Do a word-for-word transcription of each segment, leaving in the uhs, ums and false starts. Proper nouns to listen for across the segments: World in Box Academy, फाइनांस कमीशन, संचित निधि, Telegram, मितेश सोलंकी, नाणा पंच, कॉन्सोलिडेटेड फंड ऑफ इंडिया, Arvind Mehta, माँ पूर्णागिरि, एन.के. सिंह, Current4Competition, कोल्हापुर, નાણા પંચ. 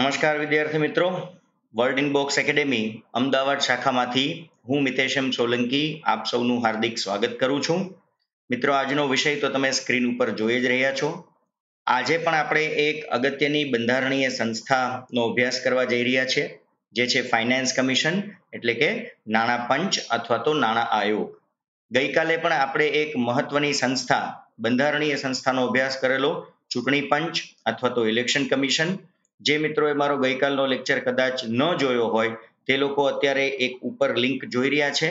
नमस्कार विद्यार्थी मित्रों, world in box academy Ahmedabad शाखामांथी हूँ मितेश सोलंकी आप सौनु हार्दिक स्वागत करूँ छूं। मित्रों, आजनो विषय तो तमे स्क्रीन उपर जोई ज रह्या छो। आजे पण आपणे एक अगत्यनी बंधारणीय संस्थानो अभ्यास करवा जई रह्या छे, जे छे फाइनांस कमीशन एटले के नाणा पंच अथवा तो नाणा आयोग। गई काले पण आपणे एक महत्वनी संस्था बंधारणीय संस्थानो अभ्यास करेलो, चूंटणी पंच अथवा तो इलेक्शन कमीशन। जे मित्रों मारो गई कालनो लेक्चर कदाच न जोयो होय ते लोको अत्यारे एक उपर लिंक जोई रह्या छे,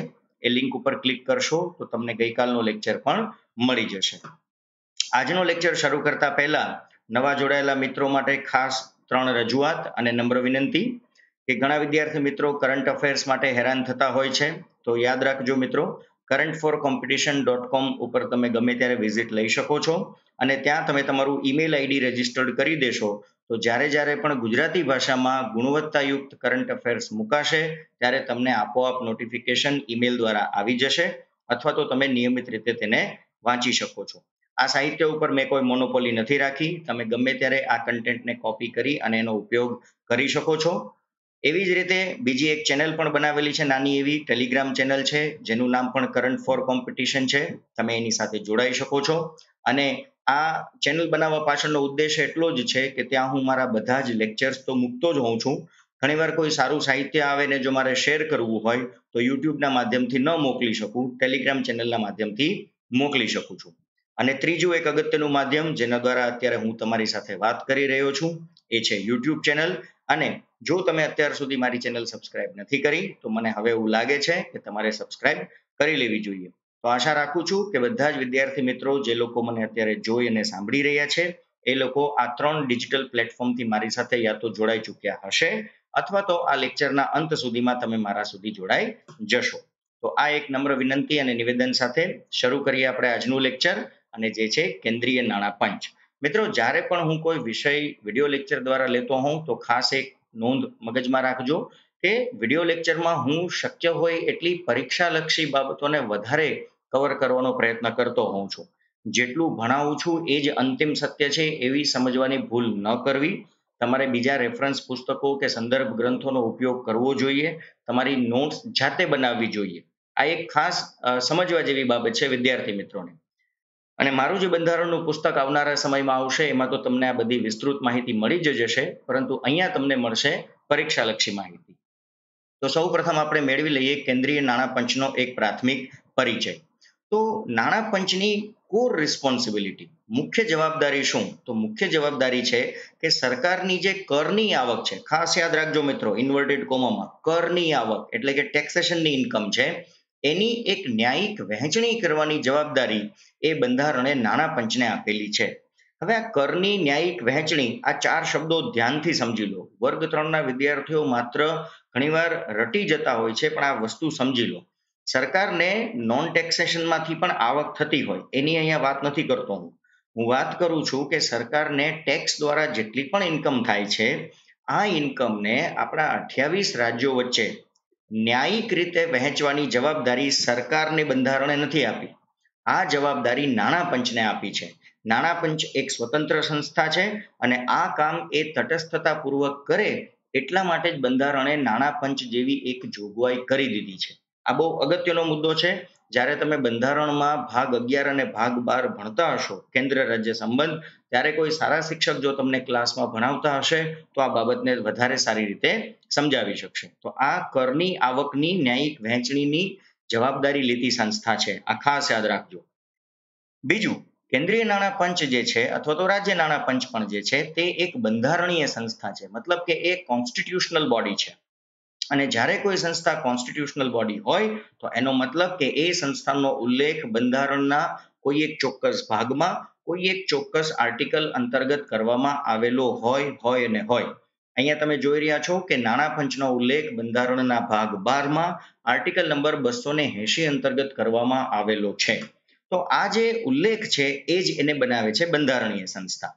ए लिंक उपर क्लिक करशो तो तमने गई कालनो लेक्चर पण मळी जशे। आजनो लेक्चर शरू करता पहला नवा जोड़ायेला मित्रों माटे खास त्रण रजूआत अने नम्र विनंती के घणा विद्यार्थी मित्रों करंट अफेर्स माटे हैरान थता होय छे, तो याद राखजो मित्रों current for competition dot com उपर तमे गमे त्यारे विजिट लई शको छो अने त्यां तमे तमारुं ईमेल आईडी रजिस्टर्ड करी देशो तो जारे जारे पण गुजराती भाषा में गुणवत्तायुक्त करंट अफेर्स मुकाशे त्यारे तमने आपोआप नोटिफिकेशन ईमेल द्वारा आवी जशे अथवा तो तमे नियमित रीते तेने वाँची शको छो। आ साहित्य उपर मैं कोई मोनोपोली नथी राखी, तमे गमे त्यारे आ कंटेंट ने कॉपी करी अने एनो उपयोग करी शको छो। एवी ज रीते बीजी एक चेनल पण बनावेली छे, नानी एवी टेलिग्राम चेनल छे जेनुं नाम पण करंट फॉर कॉम्पिटिशन छे, तमे एनी साथे जोड़ाई शको छो। अने आ चेनल बनावा पाछळनो उद्देश्य एटलो ज छे के त्यां हुं मारा बधा ज लेक्चर्स तो मूकतो ज होउं छुं। घणीवार कोई सारू साहित्य आवे ने जो मारे शेर करवुं होय तो यूट्यूबना माध्यमथी न मोकली शकूं, टेलिग्राम चेनलना माध्यमथी मोकली शकूं छुं। अने त्रीजुं एक अगत्यनुं माध्यम जेना द्वारा अत्यारे हुं तमारी साथे वात करी रह्यो छुं ए छे यूट्यूब चेनल। अने जो तमे अत्यार सुधी मारी चेनल सब्सक्राइब नथी करी तो मने हवे एवुं लागे छे के तमारे सब्सक्राइब करी लेवी जोईए। तो आशा राखू छू के बधा ज विद्यार्थी मित्रों जे लोको मने अत्यारे जोई अने सांभळी रह्या छे ए लोको आ त्रण डिजिटल प्लेटफॉर्म थी मारी साथे या तो जोड़ाई चूक्या हशे अथवा तो आ लेक्चरना अंत सुधीमां तमे मारा सुधी जोड़ाई जशो। तो आ एक नम्र विनंती अने निवेदन साथे शरू करीए आपणे आजनुं लेक्चर अने जे छे केंद्रीय नाणा पंच। मित्रों, ज्यारे पण हुं कोई विषय विडियो लेक्चर द्वारा लेतो होउं तो खास एक नोंध मगजमां राखजो के विडियो लेक्चर में हूँ शक्य होय एटली परीक्षालक्षी बाबतोने वधारे कवर करवानो प्रयत्न करतो होउं छुं। जेटलुं भणावुं छुं ए ज अंतिम सत्य छे एवी समजवानी भूल न करवी। तमारे बीजा रेफरन्स पुस्तकों के संदर्भ ग्रंथोनो उपयोग करवो जोईए, तमारी नोट्स जाते बनाववी जोईए। आ एक खास समजवा जेवी बाबत छे विद्यार्थी मित्रोने। अने मारुं जे बंधारणनुं पुस्तक आवनारा समयमां आवशे एमां तो तमने आ बधी विस्तृत माहिती मळी ज जशे, परंतु अहींया तमने मळशे परीक्षालक्षी माहिती। तो सौ प्रथम आपणे मेळवी लईए केंद्रीय नाणा पंचनो एक प्राथमिक परिचय। तो नाणा पंचनी कोर रिस्पोन्सिबिलिटी, मुख्य जवाबदारी शुं? तो मुख्य जवाबदारी छे के सरकारनी जे करनी आवक छे, खास याद राखजो मित्रों इन्वर्टेड कोमामां करनी आवक एटले के टेक्सेशननी इनकम छे, एनी एक न्यायिक वहेंचणी करवानी जवाबदारी ए बंधारणे नाणा पंचने आपेली छे। हवे आ करनी, न्यायिक वहेंचणी आ चार शब्दों ध्यानथी समजी लो। वर्ग त्रण ना विद्यार्थीओ मात्र घणीवार रटी जता होय छे, पण आ वस्तु समजी लो। सरकारने नॉन टेक्सेशनमांथी पण आवक थती होय एनी अहींया वात नथी करतो हुं। हुं वात करूं छुं के सरकारने टेक्स द्वारा जेटली पण इनकम थाय छे आ इनकमने आपणा अठ्ठावीस राज्यो वच्चे न्यायिक रीते वहेंचवानी जवाबदारी सरकारने बंधारणे नथी आपी, आ जवाबदारी नाणा पंचने आपी छे। नाणा पंच एक स्वतंत्र संस्था छे अने आ काम ए तटस्थतापूर्वक करे एटला माटे ज बंधारणे नाणा पंच जेवी एक जोगवाई करी दीधी छे। आ बहु अगत्यनो मुद्दो छे। ज्यारे तमे बंधारणमां भाग अगियार अने भाग बार भणता हशो केन्द्र राज्य संबंध, त्यारे कोई सारा शिक्षक जो तमने क्लासमां भणावता हशे तो आ बाबतने वधारे सारी रीते समजावी शकशे। तो आ करनी आवकनी न्यायिक वहेंचणीनी जवाबदारी लेती संस्था छे, आ खास याद राखजो। बीजुं, केंद्रीय नाणा पंच जे छे अथवा तो राज्य नाणा पंच पण जे छे ते एक बंधारणीय संस्था छे, मतलब के एक कॉन्स्टिट्यूशनल बॉडी छे। अने जारे कोई संस्था कॉन्स्टिट्यूशनल बॉडी होय तो एनो मतलब के ए संस्थानो उल्लेख बंधारणना कोई एक चोक्कस भागमां कोई एक चोक्कस आर्टिकल अंतर्गत करवामां आवेलो होय होय अने होय। अहींया तमे जोई रह्या छो के नाणा पंचनो उल्लेख बंधारणना भाग बार मां आर्टिकल नंबर बसो ने एशी अंतर्गत करवामां आवेलो छे। तो आ जे उल्लेख छे ए ज एने बनावे छे बंधारणीय संस्था।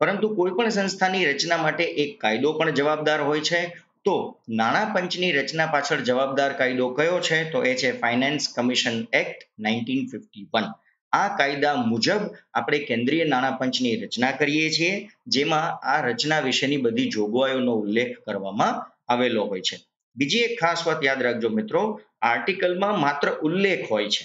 परंतु कोईपण संस्थानी रचना माटे एक कायदो पण जवाबदार होय छे। तो नाणा पंचनी रचना पाछळ जवाबदार कायदो कयो छे? तो ए छे फाइनांस कमीशन act nineteen fifty one. આ કાયદા મુજબ આપણે કેન્દ્રીય નાણાં પંચની રચના કરીએ છીએ, જેમાં આ રચના વિશેની બધી જોગવાઈઓનો ઉલ્લેખ કરવામાં આવેલો હોય છે. બીજી એક ખાસ વાત યાદ રાખજો મિત્રો, આર્ટિકલમાં માત્ર ઉલ્લેખ હોય છે,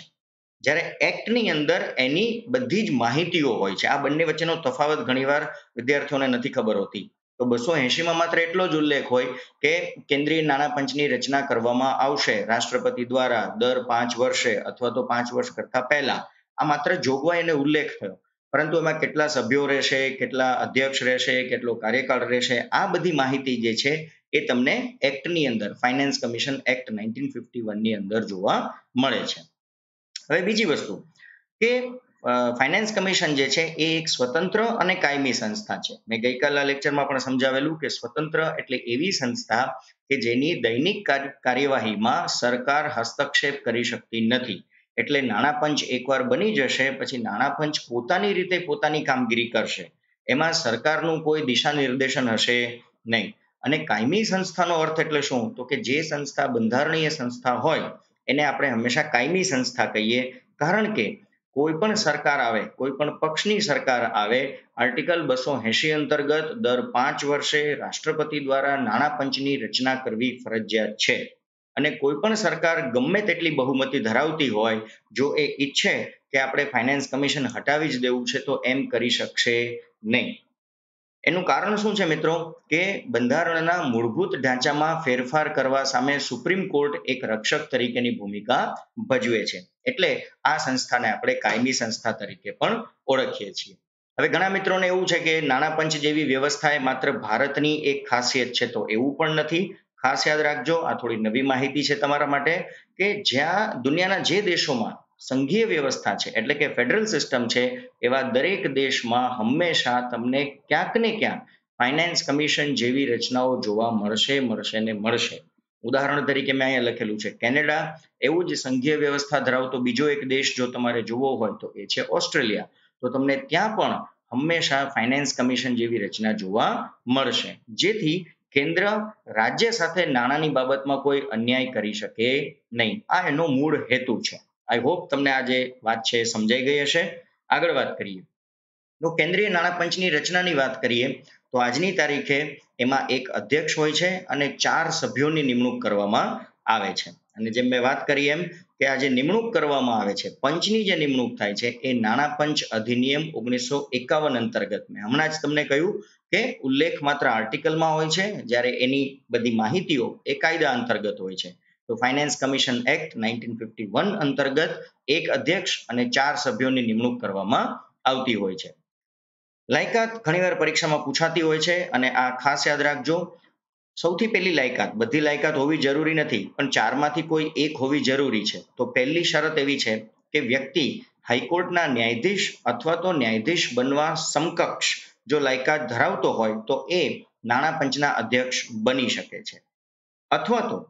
જ્યારે એક્ટની અંદર એની બધી જ માહિતીઓ હોય છે. આ બંને વચ્ચેનો તફાવત ઘણીવાર વિદ્યાર્થીઓને નથી ખબર હોતી. તો બસો એંશીમાં માત્ર એટલો જ ઉલ્લેખ હોય કે કેન્દ્રીય નાણાં પંચની રચના કરવામાં આવશે રાષ્ટ્રપતિ દ્વારા દર પાંચ વર્ષે અથવા તો પાંચ વર્ષ કરતા પહેલા. આ માત્ર જોગવાઈ અને ઉલ્લેખ થયો, પરંતુ એમાં કેટલા સભ્યો રહેશે, કેટલા અધ્યક્ષ રહેશે, કેટલો કાર્યકાળ રહેશે, આ બધી માહિતી જે છે એ તમને એક્ટની અંદર finance commission act nineteen fifty વનની અંદર જોવા મળે છે. હવે બીજી વસ્તુ કે ફાઇનાન્સ કમિશન જે છે એ એક સ્વતંત્ર અને કાયમી સંસ્થા છે. મેં ગઈકાલના લેક્ચરમાં પણ સમજાવેલું કે સ્વતંત્ર એટલે એવી સંસ્થા કે જેની દૈનિક કાર્યવાહીમાં સરકાર હસ્તક્ષેપ કરી શકતી નથી. એટલે નાણાં પંચ એકવાર બની જશે પછી નાણાં પંચ પોતાની રીતે પોતાની કામગીરી કરશે, એમાં સરકારનું કોઈ દિશા નિર્દેશન હશે નહીં. અને કાયમી સંસ્થાનો અર્થ એટલે શું, તો કે જે સંસ્થા બંધારણીય સંસ્થા હોય એને આપણે હંમેશા કાયમી સંસ્થા કહીએ, કારણ કે કોઈ પણ સરકાર આવે, કોઈ પણ પક્ષની સરકાર આવે, આર્ટિકલ બસો એંશી અંતર્ગત દર પાંચ વર્ષે રાષ્ટ્રપતિ દ્વારા નાણાં પંચની રચના કરવી ફરજિયાત છે. અને કોઈ પણ સરકાર ગમે તેટલી બહુમતી ધરાવતી હોય, જો એ ઈચ્છે કે આપણે ફાઇનાન્સ કમિશન હટાવી જ દેવું છે તો એમ કરી શકશે નહીં. એનું કારણ શું છે મિત્રો, કે બંધારણના મૂળભૂત ઢાંચામાં ફેરફાર કરવા સામે સુપ્રીમ કોર્ટ એક રક્ષક તરીકેની ભૂમિકા ભજવે છે. એટલે આ સંસ્થાને આપણે કાયમી સંસ્થા તરીકે પણ ઓળખીએ છીએ. હવે ઘણા મિત્રોને એવું છે કે નાણાં પંચ જેવી વ્યવસ્થા એ માત્ર ભારતની એક ખાસિયત છે, તો એવું પણ નથી. ખાસ યાદ રાખજો, આ થોડી નવી માહિતી છે તમારા માટે, કે જ્યાં દુનિયાના જે દેશોમાં સંઘીય વ્યવસ્થા છે એટલે કે ફેડરલ સિસ્ટમ છે, એવા દરેક દેશમાં હંમેશા તમને ક્યાંક ને ક્યાંક ફાઇનાન્સ કમિશન જેવી રચનાઓ જોવા મળશે મળશે ને મળશે. ઉદાહરણ તરીકે મેં અહીંયા લખેલું છે કેનેડા. એવું જ સંઘીય વ્યવસ્થા ધરાવતો બીજો એક દેશ જો તમારે જોવો હોય તો એ છે ઓસ્ટ્રેલિયા. તો તમને ત્યાં પણ હંમેશા ફાઇનાન્સ કમિશન જેવી રચના જોવા મળશે, જેથી કેન્દ્ર રાજ્ય સાથે નાણાંની બાબતમાં કોઈ અન્યાય કરી શકે નહીં. આ એનો મૂળ હેતુ છે. આઈ હોપ તમને આજે વાત છે સમજાઈ ગઈ હશે. આગળ વાત કરીએ તો કેન્દ્રીય નાણાં પંચની રચનાની વાત કરીએ તો આજની તારીખે એમાં એક અધ્યક્ષ હોય છે અને ચાર સભ્યોની નિમણૂક કરવામાં આવે છે. અને જેમ મેં વાત કરી એમ કે આ જે નિમણૂક કરવામાં આવે છે, પંચની જે નિમણૂક થાય છે એ નાણાં પંચ અધિનિયમ ઓગણીસો એકાવન અંતર્ગત, મેં હમણાં જ તમને કહ્યું કે ઉલ્લેખ માત્ર આર્ટિકલમાં હોય છે, જ્યારે એની બધી માહિતીઓ એ કાયદા અંતર્ગત હોય છે. તો finance commission act nineteen fifty one અંતર્ગત એક અધ્યક્ષ અને ચાર સભ્યોની નિમણૂક કરવામાં આવતી હોય છે. લાયકાત ઘણીવાર પરીક્ષામાં પૂછાતી હોય છે, અને આ ખાસ યાદ રાખજો. સૌથી પહેલી લાયકાત, બધી લાયકાત હોવી જરૂરી નથી પણ ચારમાંથી કોઈ એક હોવી જરૂરી છે. તો પહેલી શરત એવી છે કે વ્યક્તિ હાઈકોર્ટના ન્યાયાધીશ અથવા તો ન્યાયાધીશ બનવા સમકક્ષ જો લાયકાત ધરાવતો હોય તો એ નાણાં પંચના અધ્યક્ષ બની શકે છે, અથવા તો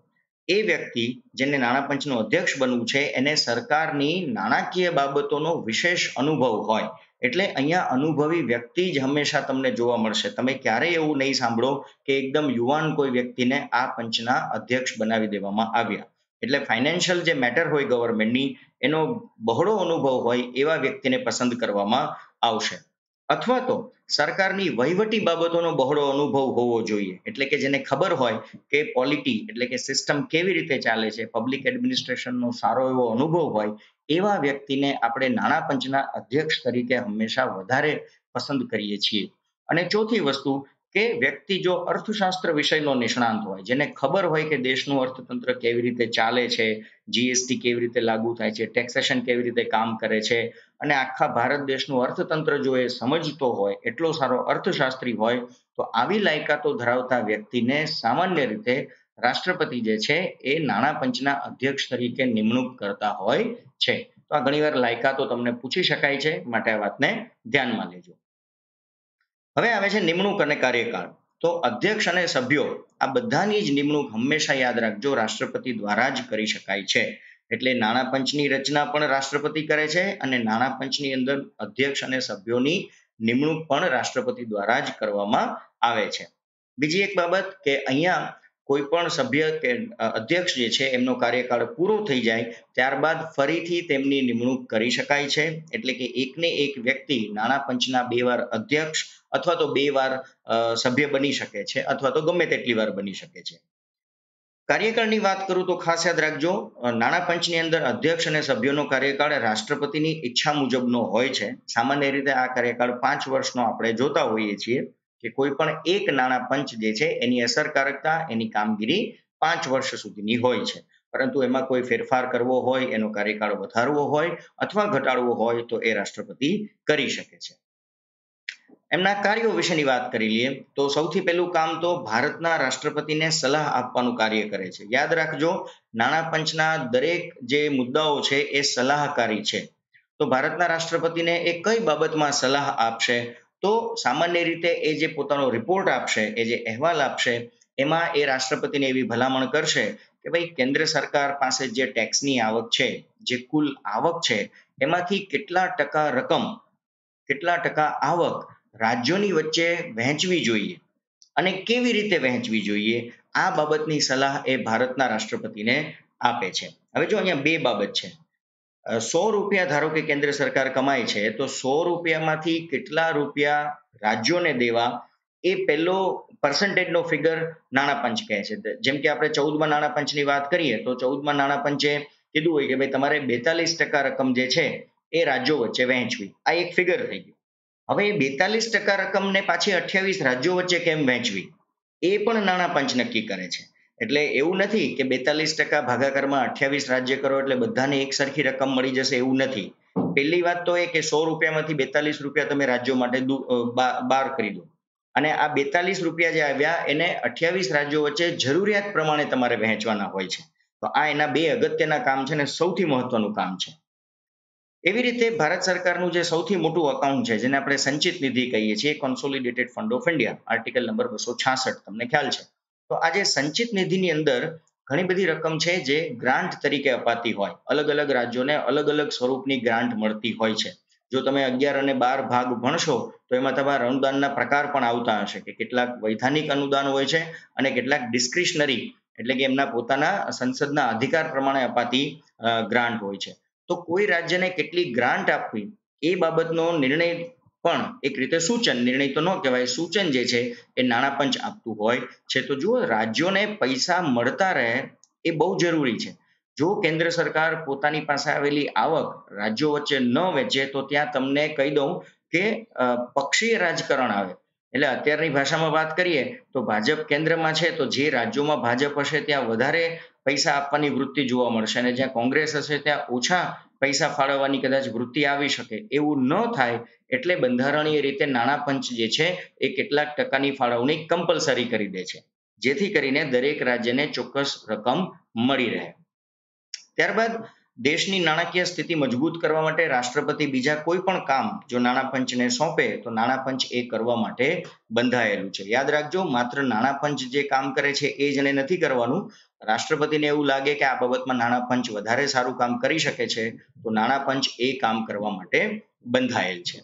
એ વ્યક્તિ જેને નાણાં પંચનો અધ્યક્ષ બનવું છે એને સરકારની નાણાકીય બાબતોનો વિશેષ અનુભવ હોય. એટલે અહીંયા અનુભવી વ્યક્તિ જ હંમેશા તમને જોવા મળશે. તમે ક્યારેય એવું નહીં સાંભળો કે એકદમ યુવાન કોઈ વ્યક્તિને આ પંચના અધ્યક્ષ બનાવી દેવામાં આવ્યા. એટલે ફાઇનાન્શિયલ જે મેટર હોય ગવર્મેન્ટની એનો બહોળો અનુભવ હોય એવા વ્યક્તિને પસંદ કરવામાં આવશે, અથવા તો સરકારની વહીવટી બાબતોનો બહોળો અનુભવ હોવો જોઈએ. એટલે કે જેને ખબર હોય કે પોલિટી એટલે કે સિસ્ટમ કેવી રીતે ચાલે છે, પબ્લિક એડમિનિસ્ટ્રેશનનો સારો એવો અનુભવ હોય એવા વ્યક્તિને આપણે નાણાં પંચના અધ્યક્ષ તરીકે હંમેશા વધારે પસંદ કરીએ છીએ. અને ચોથી વસ્તુ કે વ્યક્તિ જો અર્થશાસ્ત્ર વિષયનો નિષ્ણાંત હોય, જેને ખબર હોય કે દેશનું અર્થતંત્ર કેવી રીતે ચાલે છે, જીએસટી કેવી રીતે લાગુ થાય છે, ટેક્સેશન કેવી રીતે કામ કરે છે, અને આખા ભારત દેશનું અર્થતંત્ર જો એ સમજતો હોય, એટલો સારો અર્થશાસ્ત્રી હોય, તો આવી લાયકાતો ધરાવતા વ્યક્તિને સામાન્ય રીતે રાષ્ટ્રપતિ જે છે એ નાણાં પંચના અધ્યક્ષ તરીકે નિમણૂક કરતા હોય છે. તો આ ઘણીવાર લાયકાતો તમને પૂછી શકાય છે, માટે આ વાતને ધ્યાનમાં લેજો. હવે આવે છે નિમણૂક અને કાર્યકાળ. તો અધ્યક્ષ અને સભ્યો આ બધાની જ નિમણૂક હંમેશા યાદ રાખજો રાષ્ટ્રપતિ દ્વારા જ કરી શકાય છે. એટલે નાણાં પંચની રચના પણ રાષ્ટ્રપતિ કરે છે અને નાણાં પંચની અંદર અધ્યક્ષ અને સભ્યોની નિમણૂક પણ રાષ્ટ્રપતિ દ્વારા જ કરવામાં આવે છે. બીજી એક બાબત કે અહીંયા कोईपण सभ्य के अध्यक्ष जे छे एमनो कार्यकाल पूरो थई जाय त्यारबाद फरीथी तेमनी निमणूक करी शकाय छे। एटले के एक ने एक व्यक्ति नाणा पंचना बे वार अध्यक्ष अथवा तो बे वार सभ्य बनी शके छे अथवा तो गमे तेटली वार बनी शके छे। कार्यकाळनी वात करूं तो खास याद राखजो नाणा पंचनी अंदर अध्यक्ष अने सभ्योनो कार्यकाळ राष्ट्रपतिनी इच्छा मुजबनो होय छे। सामान्य रीते आ कार्यकाळ पांच वर्षनो आपणे जोता होईए छीए के कोईपण एक नाणा पंच जे छे एनी असरकारकता एनी कामगीरी पांच वर्ष सुधीनी होय छे, परंतु एमां कोई फेरफार करवो होय एनो कार्यकाळ वधारवो होय अथवा घटाडवो होय तो ए राष्ट्रपति करी शके छे। एमना कार्यो विशेनी वात करी लीए तो सौथी पहेलुं काम तो भारतना राष्ट्रपतिने सलाह आपवानुं कार्य करे छे। याद राखजो नाणा पंचना दरेक जे मुद्दाओ छे ए सलाहकारी छे। तो भारतना राष्ट्रपतिने ए कई बाबतमां सलाह आपशे तो सामान्य रीते ए जे पोतानो रिपोर्ट आपशे ए जे अहेवाल आपशे एमां ए राष्ट्रपतिने एवी भलामण करशे के भाई केंद्र सरकार पासे जे टेक्सनी आवक छे जे कुल आवक छे एमांथी केटला टका रकम केटला टका आवक राज्योनी वच्चे वहेंचवी जोईए अने केवी रीते वहेंचवी जोईए आ बाबतनी सलाह ए भारतना राष्ट्रपतिने आपे छे। हवे जो अहींया बे बाबत छे सौ रुपया धारो के केंद्र सरकार कमाय छे तो सौ रुपया मांथी केटला रुपया राज्योने देवा ए पहेलो परसेंटेज नो फिगर नाणा पंच कहे छे। जेम के आपणे चौदह मां नाणा पंचनी वात करीए तो चौदह मां नाणा पंचे कीधुं होय के भाई तमारे बेतालीस टका रकम जे छे ए राज्यो वच्चे वहेंचवी। आ एक फिगर थई गयो। हवे बेतालीस टका रकम ने पाछी अठावीस राज्यो वच्चे केम वहेंचवी ए पण नाणा पंच नक्की करे छे। एटले एवुं नथी के बेतालीस टका भागाकार में अठावीस राज्य करो एटले बधाने एक सरखी रकम मळी जशे एवुं नथी। पहेली वात तो ए के सौ रुपया मांथी बेतालीस रुपया तमे राज्यो माटे बार करी दो अने आ बेतालीस रुपया जे आव्या एने अठावीस राज्यो वच्चे जरूरियात प्रमाणे तमारे वहेंचवाना होय छे। तो आ एना बे अगत्यना काम छे ने सौथी महत्वनुं काम छे। एवी रीते भारत सरकारनुं जे सौथी मोटुं अकाउंट छे जेने आपणे संचित निधि कहीए छीए कॉन्सोलिडेटेड फंड ऑफ इंडिया article number बसो छासठ, तमने ख्याल छे। तो आज संचित निधि नी अंदर घणी बधी रकम छे जे ग्रांट तरीके अपाती होय। अलग अलग राज्यों ने अलग अलग स्वरूपनी ग्रांट मळती होय छे। जो तमे अगियार अने बार भाग भणशो तो एमां तमारा अनुदानना प्रकार पण आवता हशे के केटलाक वैधानिक अनुदान होय छे अने केटलाक डिस्क्रिशनरी एटले के एमना पोताना संसदना अधिकार प्रमाणे अपाती ग्रांट होय छे। तो कोई राज्यने केटली ग्रांट आपवी ए बाबतनो निर्णय पण एक रीते सूचन निर्णय तो न कहेवाय सूचन जे छे ए नाणा पंच आपतुं होय छे। तो जो राज्योने पैसा मळता रहे ए बहु जरूरी छे। जो केंद्र सरकार पोतानी पासे आवेली आवक राज्यो वच्चे न वेचे तो त्यां तमने कही दऊं के पक्षीय राजकारण आवे। एटले अत्यारनी भाषामां वात करीए तो भाजप केंद्रमां छे तो जे राज्योमां भाजप हशे त्यां वधारे पैसा आपवानी वृत्ति जोवा मळशे अने ज्यां कोंग्रेस हशे त्यां ओछा पैसा फाळवવાની કદાચ વૃત્તિ આવી શકે એવું ન થાય એટલે બંધારણીય રીતે નાણા પંચ જે છે એ કેટલાક ટકાની ફાળવણી કમ્પલસરી કરી દે છે જેથી કરીને દરેક રાજ્યને ચોક્કસ રકમ મળી રહે। ત્યારબાદ દેશની નાણાકીય સ્થિતિ મજબૂત કરવા માટે રાષ્ટ્રપતિ બીજા કોઈ પણ કામ જો નાણા પંચને સોંપે તો નાણા પંચ એ કરવા માટે બંધાયેલું છે। યાદ રાખજો માત્ર નાણા પંચ જે કામ કરે છે એ જ એને નથી કરવાનું। राष्ट्रपति ने एवं लगे कि आ बाबत में नाणा पंच वधारे सारू काम करी शके छे तो नाणा पंच ए काम करवा माटे बंधायेल छे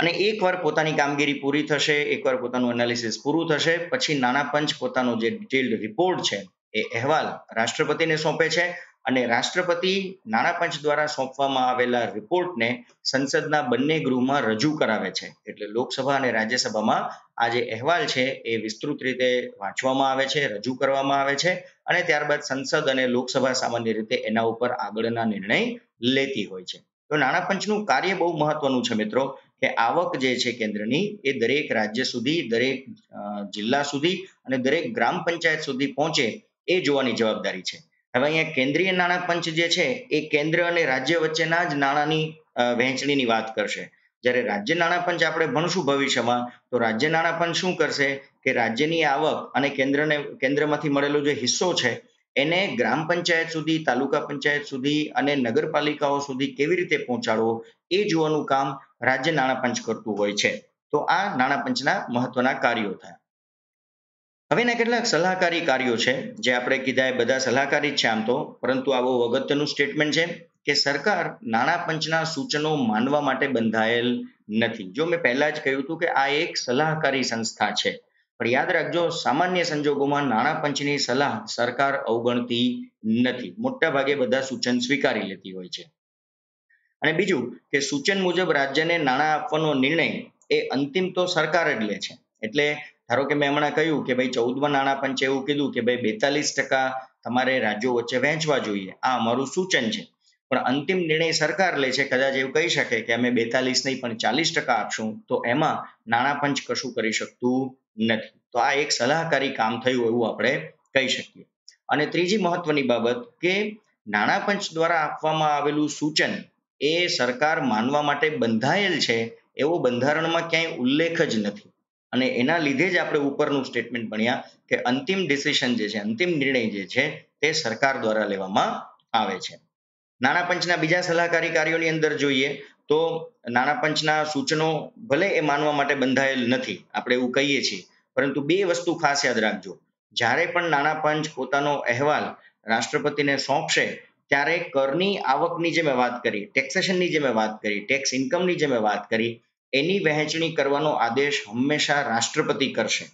अने एकवार पोतानी कामगीरी पूरी थशे एकवार पोतानुं एनालिसिस पूरुं थशे पछी नाणा पंच पोतानो जे डिटेल्ड रिपोर्ट छे ए अहेवाल राष्ट्रपति ने सौंपे छे अने राष्ट्रपति नाणा पंच द्वारा सौंपवामां आवेला रिपोर्ट ने संसदना बंने गृहमां रजू करावे छे। एटले लोकसभा अने राज्यसभामां आ जे अहेवाल छे ए विस्तृत रीते वांचवामां आवे छे, रजू करवामां आवे छे अने त्यारबाद संसद अने लोकसभा सामान्य रीते एना उपर आगळना निर्णय लेती होय छे। तो नाणा पंचनुं कार्य बहु महत्वनुं छे मित्रों के आवक जे छे केंद्रनी ए दरेक राज्य सुधी दरेक जिल्ला सुधी अने दरेक ग्राम पंचायत सुधी पहोंचे ए जोवानी जवाबदारी छे। हवे अहींया केंद्रीय नाणा पंच जे छे ए केंद्र अने राज्य वच्चेना ज नाणानी वहेंचणीनी वात करशे। જ્યારે રાજ્ય નાણા પંચ આપણે ભણશું ભવિષ્યમાં તો રાજ્ય નાણા પંચ શું કરશે કે રાજ્યની આવક અને કેન્દ્રને કેન્દ્રમાંથી મળેલો જે હિસ્સો છે એને ગ્રામ પંચાયત સુધી તાલુકા પંચાયત સુધી અને નગરપાલિકાઓ સુધી કેવી રીતે પહોંચાડવો એ જોવાનું કામ રાજ્ય નાણા પંચ કરતું હોય છે। તો આ નાણા પંચના મહત્વના કાર્યો થયા। હવેના કેટલાક સલાહકારી કાર્યો છે જે આપણે કીધા એ બધા સલાહકારી જ છે આમ તો, પરંતુ આ બહુ અગત્યનું સ્ટેટમેન્ટ છે કે सरकार नाणा पंचना सूचनो मानवा माटे बंधायेल नथी। जो मैं पहला ज कह्युं हतुं के आ एक सलाहकारी संस्था छे, पर याद रखो सामान्य संजोगों में नाणा पंचनी सलाह सरकार अवगणती नहीं, मोटा भागे बधा सूचन स्वीकारी लेती होय छे। अने बीजू के सूचन मुजब राज्य ने नाणा आपवानो निर्णय ए अंतिम तो सरकार ज ले छे। एटले धारो के मैं हमणा कह्युं के भाई चौदमा नाणा पंचे एवुं कीधुं के भाई बेतालीस टका तमारे राज्यों वच्चे वहेंचवा जोईए, आ अमारुं सूचन छे, पण अंतिम निर्णय सरकार ले छे। कदाच एवुं कही शके के अमे बेतालीस नहीं पण चालीस टका आपशुं तो एमां नाणा पंच कशुं करी शकतुं नथी। तो आ एक सलाहकारी काम थयुं एवुं आपणे कही शकीए। अने त्रीजी महत्वनी बाबत के नाणा पंच द्वारा आपवामां आवेलुं सूचन ए सरकार मानवा माटे बंधायेल छे एवो बंधारणमां क्यांय उल्लेख ज नथी, अने एना लीधे ज आपणे उपरनुं स्टेटमेंट भण्या के अंतिम डिसिजन जे छे, अंतिम निर्णय जे छे ते सरकार द्वारा लेवामां आवे छे। नाणा पंचना बीजा सलाहकारी कार्योनी अंदर जोईए तो नाणा पंचना सूचनो भले ए मानवा माटे बंधायेल नथी, आपणे एवुं कहीए छीए, परंतु बे वस्तु खास याद राखजो। जारे पण नाणा पंच पोतानो अहेवाल राष्ट्रपतिने सोंपशे त्यारे करनी आवकनी जे मैं बात करी, टेक्सेशननी जे मैं बात करी, टेक्स इनकमनी जे मैं बात करी, एनी वहेंचणी करवानो आदेश हमेशा राष्ट्रपति करशे।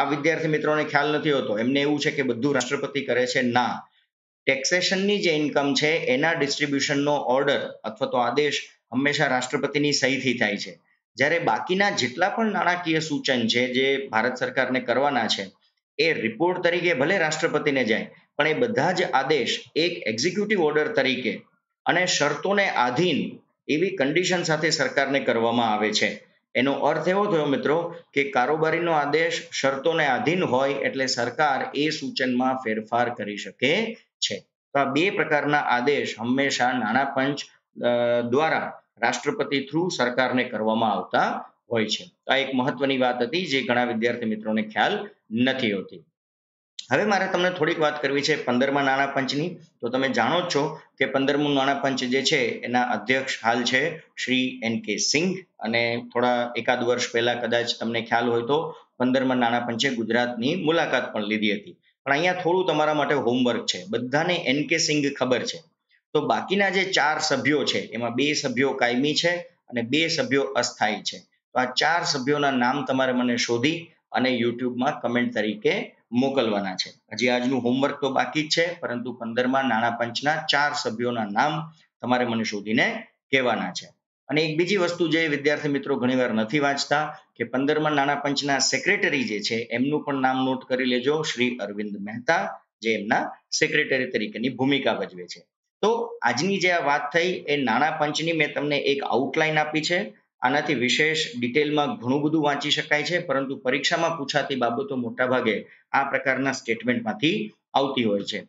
आ विद्यार्थी मित्रों ने ख्याल नथी होतो, एमने एवुं छे के बधुं राष्ट्रपति करे छे, ना। टेक्सेशननी जे इनकम छे एना डिस्ट्रीब्यूशननो ऑर्डर अथवा तो आदेश हमेशा राष्ट्रपतिनी सहीथी थाय छे। જ્યારે બાકીના જેટલા પણ નાણાકીય સૂચન છે જે ભારત સરકારને કરવાના છે એ રિપોર્ટ તરીકે ભલે રાષ્ટ્રપતિને જાય, પણ એ બધા જ આદેશ એક એક્ઝિક્યુટિવ ઓર્ડર તરીકે અને શરતોને આધીન એવી કન્ડિશન સાથે સરકારને કરવામાં આવે છે। એનો અર્થ એવો થયો મિત્રો કે કારોબારીનો આદેશ શરતોને આધીન હોય એટલે સરકાર એ સૂચનમાં ફેરફાર કરી શકે છે। તો આ બે પ્રકારના આદેશ હંમેશા નાણાં પંચ દ્વારા राष्ट्रपति थ्रू सरकार ने करवामां आवता होय छे। तो आ एक महत्वनी बात हती जे घणा विद्यार्थी मित्रों ने ख्याल नथी होती। हवे मारे तमने थोड़ीक वात करवी छे पंदरमा नाणा पंचनी। तो तमे जाणो छो के पंदरमु नाणा पंच जे छे एना अध्यक्ष हाल छे श्री एन.के. सिंह। अने थोड़ा एकाद वर्ष पहेला कदाच तमने ख्याल होय तो पंदरमा नाणा पंचे गुजरातनी मुलाकात पण लीधी हती, पण अहींया थोडुं तमारा माटे होमवर्क छे। बधाने एन.के. सिंह खबर छे, तो बाकीना जे चार सभ्यो छे एमां बे सभ्यो कायमी छे अने बे सभ्यो अस्थायी छे। तो आ चार सभ्योना नाम तमारे मने शोधी अने YouTube मां कमेंट तरीके मोकलवाना छे। हजी आजनुं होमवर्क तो बाकी ज छे, परंतु पंदरमा नाणा पंचना चार सभ्योना नाम तमारे मने शोधीने कहेवाना छे। अने एक बीजी वस्तु जे विद्यार्थी मित्रों घणीवार नथी वांचता के पंदरमा नाणा पंचना सेक्रेटरी जे छे एमनुं पण नाम नोट करी लेजो, श्री अरविंद मेहता जे एमना सेक्रेटरी तरीकेनी भूमिका भजवे छे। तो आजनी जे आ वात थई ए नाणा पंचनी मैं तमने एक आउटलाइन आपी छे। आनाथी विशेष डिटेल में घणुं बधुं वांची शकाय छे, परंतु परीक्षा में पूछाती बाबतो मोटा भागे आ प्रकारना स्टेटमेंट मांथी आवती होय छे।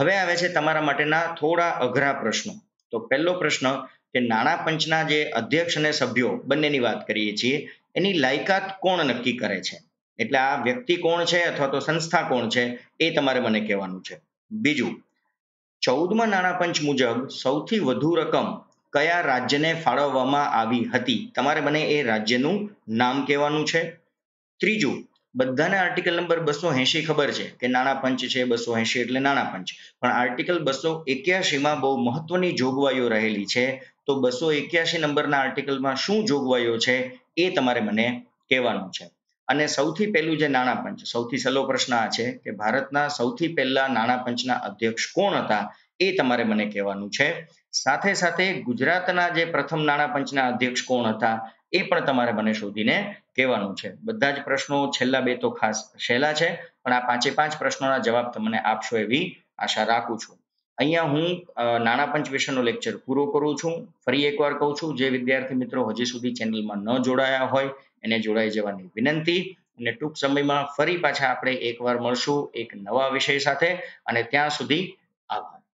हवे आवे छे तमारा माटेना थोड़ा अघरा प्रश्नो। तो पहेलो प्रश्न के नाणा पंचना जे अध्यक्ष अने सभ्यो बंनेनी वात करीए छीए एनी लायकात कोण नक्की करे छे, एटले आ व्यक्ति कोण छे अथवा तो संस्था कोण छे ए तमारे मने कहेवानुं छे। बीजुं, चौदमा नाणा पंच मुजब सौथी वधु रकम कया राज्य ने फाळववामां आवी हती, तमारे बने ए राज्यनुं नाम कहेवानुं छे। त्रीजुं, बधाने आर्टिकल नंबर बसो एशी खबर छे के नाणा पंच छे, बसो एशी एटले नाणा पंच, पण आर्टिकल बसो एक्यासी में बहु महत्वनी जोगवाईओ रहेली छे। तो बसो एक्यासी नंबरना आर्टिकल में शुं जोगवाईओ छे ए तमारे मने कहेवानुं छे। अने सौथी पहेलुं जे नाणा पंच, सौथी सहेलो प्रश्न आ छे के भारतना सौथी पहेला नाणा पंचना अध्यक्ष कोण हता ए तमारे मने कहेवानुं छे। साथे साथे गुजरातना जे प्रथम नाणा पंचना अध्यक्ष कोण हता ए पण तमारे मने शोधीने कहेवानुं छे। बधा ज प्रश्नो छेल्ला बे तो खास सहेला छे, पण आ पांचे पांच प्रश्नोना जवाब तमने आपशो एवी आशा राखुं छुं। अहींया हुं नाणा पंच विषयनो लेक्चर पूरो करूं छुं। फरी एकवार कहूं छुं, जे विद्यार्थी मित्रो हजी सुधी चेनलमां न जोडाया होय एने जोडाई जवानी विनंती। अने टूंक समयमां फरी पाछा आपणे एकवार मळशुं एक नवा विषय साथे, अने त्यां सुधी आभार।